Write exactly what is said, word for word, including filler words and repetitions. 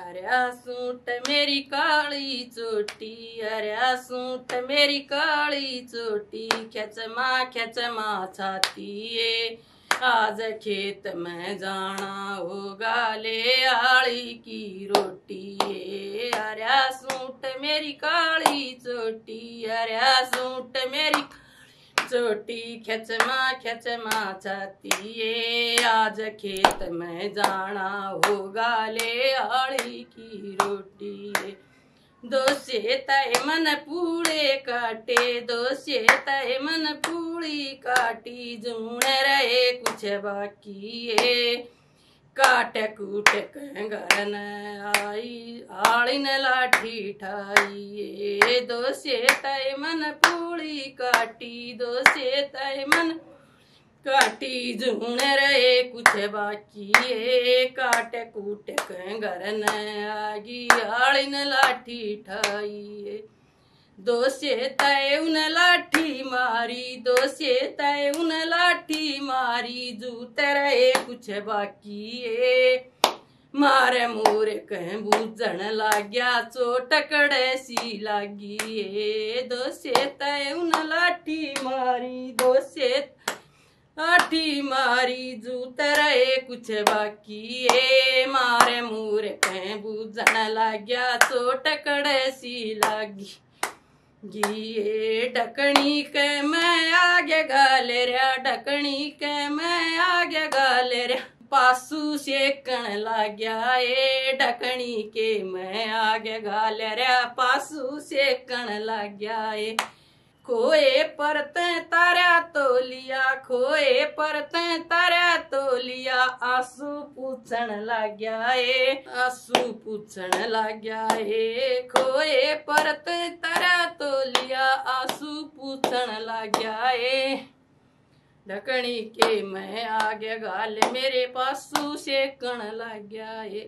अरे सूट मेरी काली चोटी, अरे सूट मेरी काली चोटी, खेच माँ खेच माँ छाती आज खेत में जाना होगा ले आली की रोटी। अरे सूट मेरी काली चोटी, अरे सूट मेरी चोटी, खेच माँ खेच माँ छाती आज खेत में जाना होगा ले आली की रोटी। दोषे तय मन पूरे काटे, दोषे तय मन पूरी काटी, जूण रहे कुछ बाकी है काट कूट कंगरन आई आलिन लाठी ठाई। दोषे तय मन पूरी काटी, दोषे तय मन काटी, जून रहे कुछ बाकी है काट कूट कंगरन आगी आलिन लाठी ठाई। दोषे तय उन लाठी मारी, दोषे तय उन लाठी मारी, जूत रहे कुछ बाकी है मारे मोरे कह बूझण लाग्या चोट कड़े सी लागी है। दोषे तय उन लाठी मारी, दोषे आठी मारी, जूत रहे कुछ बाकी है मारे मोरे कह बूझण लाग्या चोट कड़े सी लागी गी। ढकनी के मैं आगे गाले रहा, ढकनी के मैं आगे गाले रहा, पासू सेकण लाग्या ए। ढकनी के मैं आगे गाले रहा, पासू सेकण लाग्या ए। खोए पर तें तारा तो लिया, खोए पर तें तारा तो लिया, आंसू पूछण लाग्या ए, आंसू पूछण लाग्या ए। खोए पर तें तारा तो लिया, आंसू पूछण लाग्या ए। ढकनी के मैं आगे गाल मेरे पासू सेकण लाग्या ए।